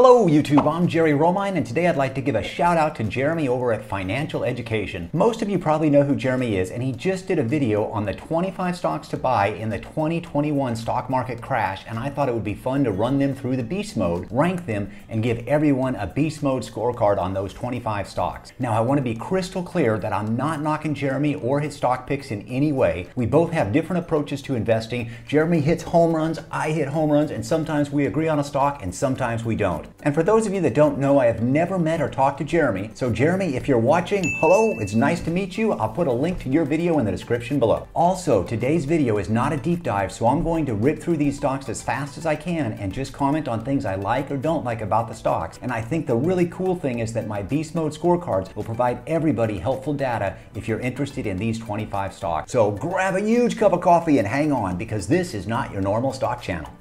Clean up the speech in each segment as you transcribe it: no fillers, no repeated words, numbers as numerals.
Hello YouTube, I'm Jerry Romine, and today I'd like to give a shout out to Jeremy over at Financial Education. Most of you probably know who Jeremy is, and he just did a video on the 25 stocks to buy in the 2021 stock market crash, and I thought it would be fun to run them through the beast mode, rank them, and give everyone a beast mode scorecard on those 25 stocks. Now I want to be crystal clear that I'm not knocking Jeremy or his stock picks in any way. We both have different approaches to investing. Jeremy hits home runs, I hit home runs, and sometimes we agree on a stock and sometimes we don't. And for those of you that don't know, I have never met or talked to Jeremy. So Jeremy, if you're watching, hello, it's nice to meet you. I'll put a link to your video in the description below. Also, today's video is not a deep dive, so I'm going to rip through these stocks as fast as I can and just comment on things I like or don't like about the stocks. And I think the really cool thing is that my beast mode scorecards will provide everybody helpful data if you're interested in these 25 stocks. So grab a huge cup of coffee and hang on, because this is not your normal stock channel.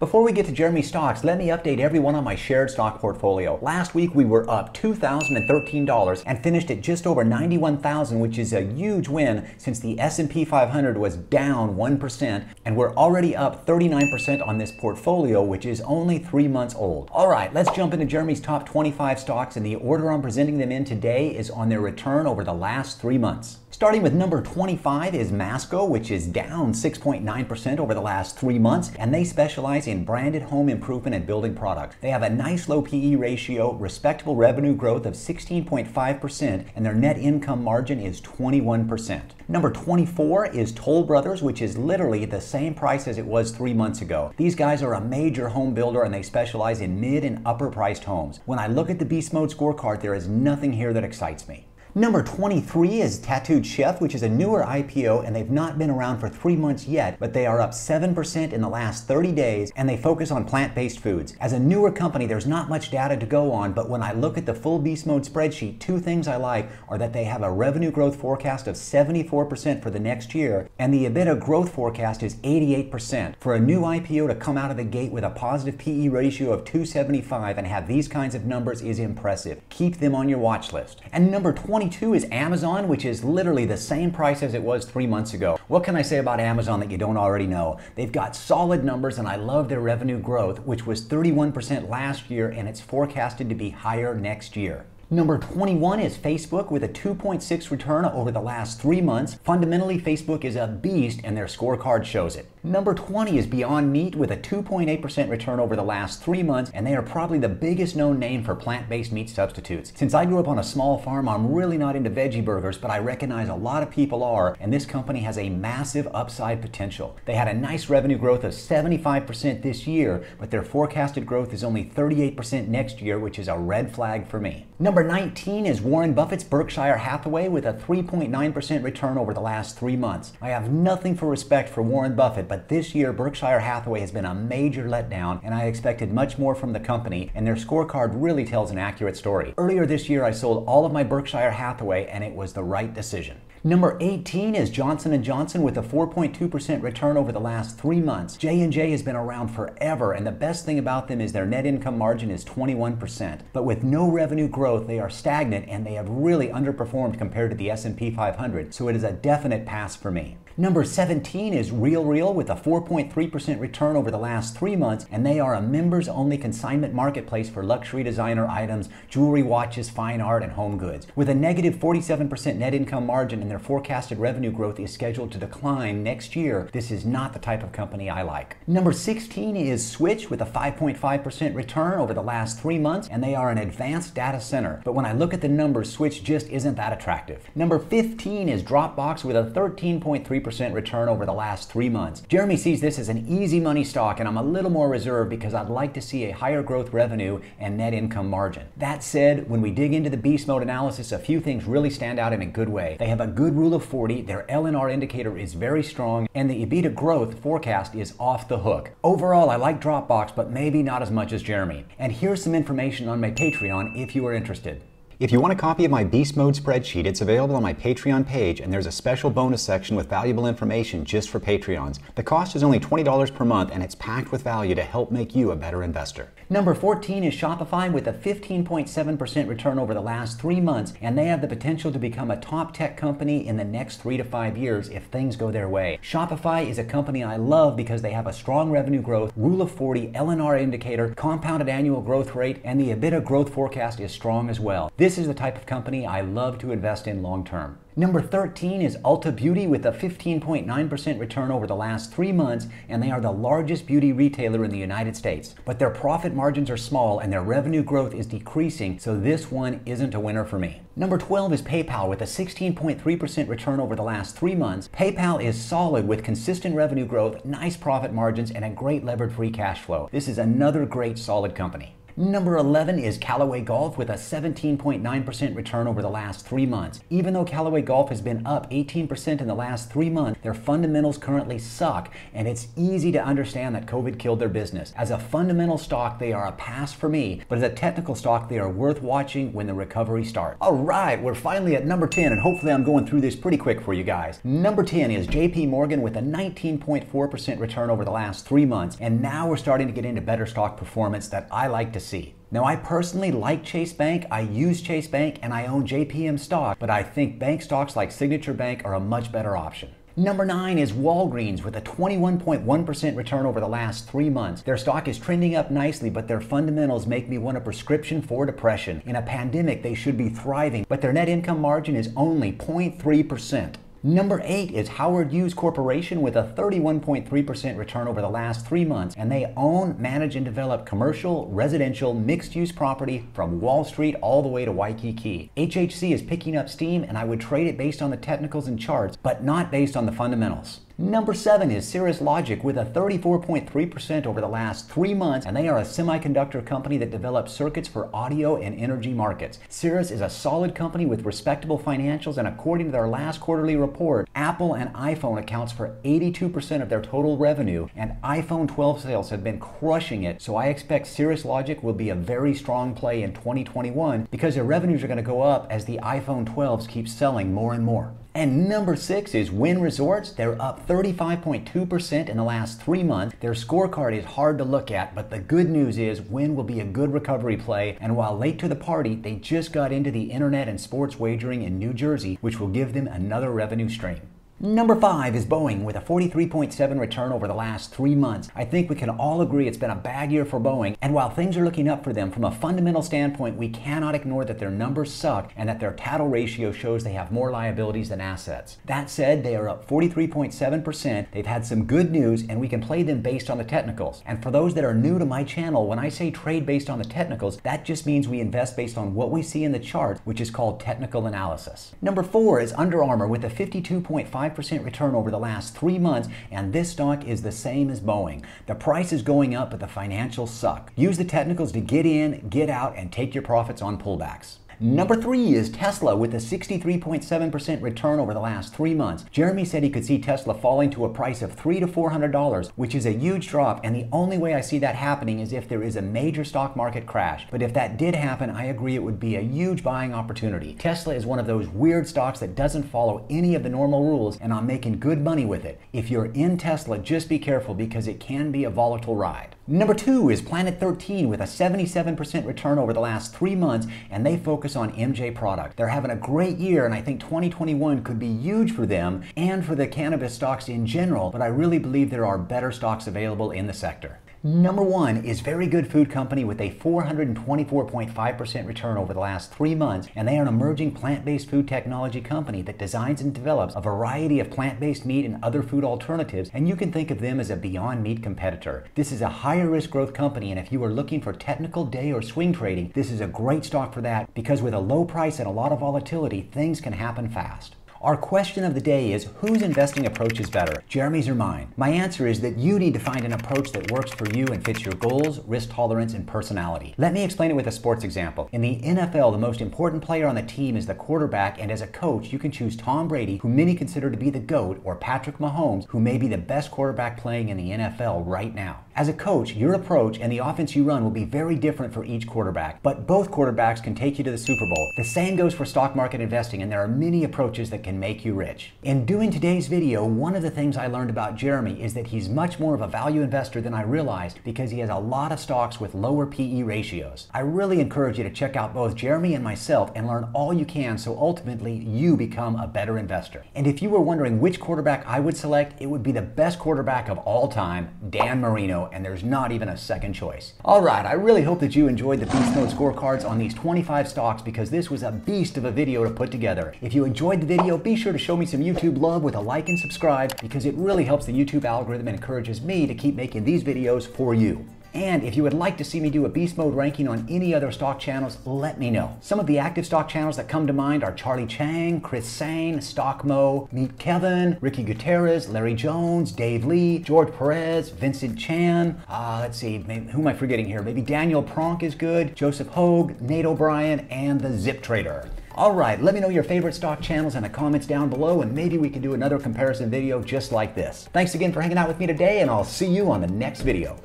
Before we get to Jeremy's stocks, let me update everyone on my shared stock portfolio. Last week we were up $2,013 and finished at just over $91,000, which is a huge win since the S&P 500 was down 1%, and we're already up 39% on this portfolio, which is only 3 months old. All right, let's jump into Jeremy's top 25 stocks, and the order I'm presenting them in today is on their return over the last 3 months. Starting with number 25 is Masco, which is down 6.9% over the last 3 months, and they specialize in branded home improvement and building products. They have a nice low PE ratio, respectable revenue growth of 16.5%, and their net income margin is 21%. Number 24 is Toll Brothers, which is literally the same price as it was 3 months ago. These guys are a major home builder, and they specialize in mid and upper priced homes. When I look at the beast mode scorecard, there is nothing here that excites me. Number 23 is Tattooed Chef, which is a newer IPO, and they've not been around for 3 months yet, but they are up 7% in the last 30 days, and they focus on plant-based foods. As a newer company, there's not much data to go on, but when I look at the full beast mode spreadsheet, two things I like are that they have a revenue growth forecast of 74% for the next year, and the EBITDA growth forecast is 88%. For a new IPO to come out of the gate with a positive PE ratio of 275 and have these kinds of numbers is impressive. Keep them on your watch list. And number 22 is Amazon, which is literally the same price as it was 3 months ago. What can I say about Amazon that you don't already know? They've got solid numbers, and I love their revenue growth, which was 31% last year, and it's forecasted to be higher next year. Number 21 is Facebook, with a 2.6% return over the last 3 months. Fundamentally, Facebook is a beast, and their scorecard shows it. Number 20 is Beyond Meat, with a 2.8% return over the last 3 months, and they are probably the biggest known name for plant-based meat substitutes. Since I grew up on a small farm, I'm really not into veggie burgers, but I recognize a lot of people are, and this company has a massive upside potential. They had a nice revenue growth of 75% this year, but their forecasted growth is only 38% next year, which is a red flag for me. Number 19 is Warren Buffett's Berkshire Hathaway, with a 3.9% return over the last 3 months. I have nothing for respect for Warren Buffett, but this year Berkshire Hathaway has been a major letdown, and I expected much more from the company, and their scorecard really tells an accurate story. Earlier this year I sold all of my Berkshire Hathaway, and it was the right decision. Number 18 is Johnson & Johnson, with a 4.2% return over the last 3 months. J&J has been around forever, and the best thing about them is their net income margin is 21%. But with no revenue growth, they are stagnant, and they have really underperformed compared to the S&P 500, so it is a definite pass for me. Number 17 is RealReal, with a 4.3% return over the last 3 months, and they are a members-only consignment marketplace for luxury designer items, jewelry, watches, fine art, and home goods. With a negative 47% net income margin, and their forecasted revenue growth is scheduled to decline next year, this is not the type of company I like. Number 16 is Switch, with a 5.5% return over the last 3 months, and they are an advanced data center. But when I look at the numbers, Switch just isn't that attractive. Number 15 is Dropbox, with a 13.3% return over the last 3 months. Jeremy sees this as an easy money stock, and I'm a little more reserved because I'd like to see a higher growth revenue and net income margin. That said, when we dig into the beast mode analysis, a few things really stand out in a good way. They have a good rule of 40, their LNR indicator is very strong, and the EBITDA growth forecast is off the hook. Overall, I like Dropbox, but maybe not as much as Jeremy. And here's some information on my Patreon if you are interested. If you want a copy of my Beast Mode spreadsheet, it's available on my Patreon page, and there's a special bonus section with valuable information just for Patreons. The cost is only $20 per month, and it's packed with value to help make you a better investor. Number 14 is Shopify with a 15.7% return over the last 3 months, and they have the potential to become a top tech company in the next 3 to 5 years if things go their way. Shopify is a company I love because they have a strong revenue growth, Rule of 40 LNR indicator, compounded annual growth rate, and the EBITDA growth forecast is strong as well. This is the type of company I love to invest in long term. Number 13 is Ulta Beauty with a 15.9% return over the last 3 months, and they are the largest beauty retailer in the United States. But their profit margins are small and their revenue growth is decreasing, so this one isn't a winner for me. Number 12 is PayPal with a 16.3% return over the last 3 months. PayPal is solid with consistent revenue growth, nice profit margins, and a great levered free cash flow. This is another great solid company. Number 11 is Callaway Golf with a 17.9% return over the last 3 months. Even though Callaway Golf has been up 18% in the last 3 months, their fundamentals currently suck, and it's easy to understand that COVID killed their business. As a fundamental stock, they are a pass for me, but as a technical stock, they are worth watching when the recovery starts. All right, we're finally at number 10, and hopefully I'm going through this pretty quick for you guys. Number 10 is JP Morgan with a 19.4% return over the last 3 months, and now we're starting to get into better stock performance that I like to see. Now, I personally like Chase Bank, I use Chase Bank, and I own JPM stock, but I think bank stocks like Signature Bank are a much better option. Number 9 is Walgreens with a 21.1% return over the last 3 months. Their stock is trending up nicely, but their fundamentals make me want a prescription for depression. In a pandemic, they should be thriving, but their net income margin is only 0.3%. Number 8 is Howard Hughes Corporation with a 31.3% return over the last 3 months, and they own, manage, and develop commercial, residential, mixed-use property from Wall Street all the way to Waikiki. HHC is picking up steam, and I would trade it based on the technicals and charts, but not based on the fundamentals. Number 7 is Cirrus Logic with a 34.3% over the last 3 months, and they are a semiconductor company that develops circuits for audio and energy markets. Cirrus is a solid company with respectable financials, and according to their last quarterly report, Apple and iPhone accounts for 82% of their total revenue, and iPhone 12 sales have been crushing it, so I expect Cirrus Logic will be a very strong play in 2021 because their revenues are going to go up as the iPhone 12s keep selling more and more. And number 6 is Wynn Resorts. They're up 35.2% in the last 3 months. Their scorecard is hard to look at, but the good news is Wynn will be a good recovery play, and while late to the party, they just got into the internet and sports wagering in New Jersey, which will give them another revenue stream. Number 5 is Boeing with a 43.7% return over the last 3 months. I think we can all agree it's been a bad year for Boeing, and while things are looking up for them from a fundamental standpoint, we cannot ignore that their numbers suck and that their tattle ratio shows they have more liabilities than assets. That said, they are up 43.7%. They've had some good news, and we can play them based on the technicals. And for those that are new to my channel, when I say trade based on the technicals, that just means we invest based on what we see in the chart, which is called technical analysis. Number 4 is Under Armour with a 52.5% return over the last 3 months, and this stock is the same as Boeing. The price is going up, but the financials suck. Use the technicals to get in, get out, and take your profits on pullbacks. Number 3 is Tesla with a 63.7% return over the last 3 months. Jeremy said he could see Tesla falling to a price of $300 to $400, which is a huge drop, and the only way I see that happening is if there is a major stock market crash. But if that did happen, I agree it would be a huge buying opportunity. Tesla is one of those weird stocks that doesn't follow any of the normal rules, and I'm making good money with it. If you're in Tesla, just be careful because it can be a volatile ride. Number 2 is Planet 13 with a 77% return over the last 3 months, and they focus on MJ product. They're having a great year, and I think 2021 could be huge for them and for the cannabis stocks in general, but I really believe there are better stocks available in the sector. Number 1 is Very Good Food Company with a 424.5% return over the last 3 months, and they are an emerging plant-based food technology company that designs and develops a variety of plant-based meat and other food alternatives, and you can think of them as a Beyond Meat competitor. This is a higher risk growth company, and if you are looking for technical day or swing trading, this is a great stock for that because with a low price and a lot of volatility, things can happen fast. Our question of the day is, whose investing approach is better, Jeremy's or mine? My answer is that you need to find an approach that works for you and fits your goals, risk tolerance, and personality. Let me explain it with a sports example. In the NFL, the most important player on the team is the quarterback, and as a coach, you can choose Tom Brady, who many consider to be the GOAT, or Patrick Mahomes, who may be the best quarterback playing in the NFL right now. As a coach, your approach and the offense you run will be very different for each quarterback, but both quarterbacks can take you to the Super Bowl. The same goes for stock market investing, and there are many approaches that can make you rich. In doing today's video, one of the things I learned about Jeremy is that he's much more of a value investor than I realized because he has a lot of stocks with lower PE ratios. I really encourage you to check out both Jeremy and myself and learn all you can so ultimately you become a better investor. And if you were wondering which quarterback I would select, it would be the best quarterback of all time, Dan Marino. And there's not even a second choice. All right, I really hope that you enjoyed the Beast Mode scorecards on these 25 stocks because this was a beast of a video to put together. If you enjoyed the video, be sure to show me some YouTube love with a like and subscribe because it really helps the YouTube algorithm and encourages me to keep making these videos for you. And if you would like to see me do a Beast Mode ranking on any other stock channels, let me know. Some of the active stock channels that come to mind are Charlie Chang, Chris Sain, StockMo, Meet Kevin, Ricky Gutierrez, Larry Jones, Dave Lee, George Perez, Vincent Chan, let's see, maybe, who am I forgetting here? Maybe Daniel Pronk is good, Joseph Hoag, Nate O'Brien, and the Zip Trader. All right, let me know your favorite stock channels in the comments down below, and maybe we can do another comparison video just like this. Thanks again for hanging out with me today, and I'll see you on the next video.